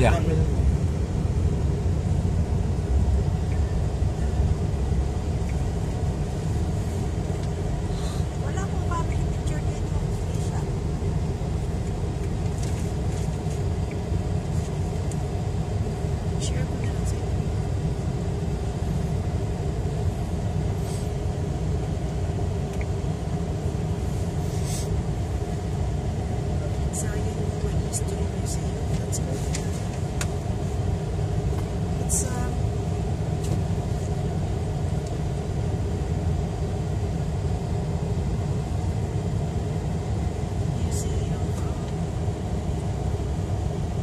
Yeah. So